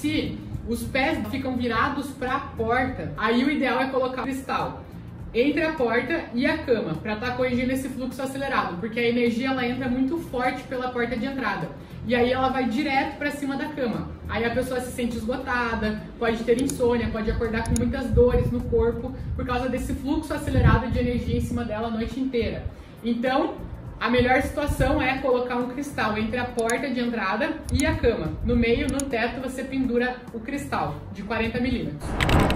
se os pés ficam virados para a porta, aí o ideal é colocar o cristal entre a porta e a cama, para estar corrigindo esse fluxo acelerado, porque a energia ela entra muito forte pela porta de entrada, e aí ela vai direto para cima da cama. Aí a pessoa se sente esgotada, pode ter insônia, pode acordar com muitas dores no corpo, por causa desse fluxo acelerado de energia em cima dela a noite inteira. Então, a melhor situação é colocar um cristal entre a porta de entrada e a cama. No meio, no teto, você pendura o cristal de 40 milímetros.